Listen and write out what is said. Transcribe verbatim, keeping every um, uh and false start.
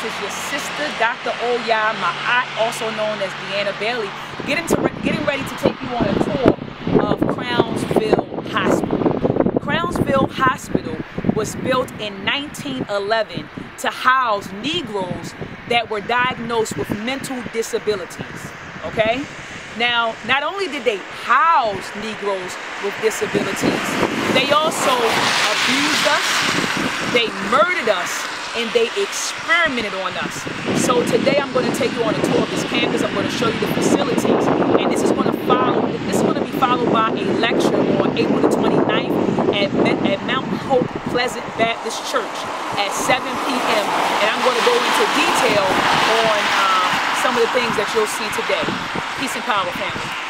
This is your sister, Doctor Oya Maat, also known as Deanna Bailey, getting, to re getting ready to take you on a tour of Crownsville Hospital. Crownsville Hospital was built in nineteen eleven to house Negroes that were diagnosed with mental disabilities, okay? Now, not only did they house Negroes with disabilities, they also abused us, they murdered us, and they experimented on us. So today I'm going to take you on a tour of this campus. I'm going to show you the facilities, and this is going to follow. This is going to be followed by a lecture on April the twenty-ninth at, at Mount Hope Pleasant Baptist Church at seven p m And I'm going to go into detail on um, some of the things that you'll see today. Peace and power, family.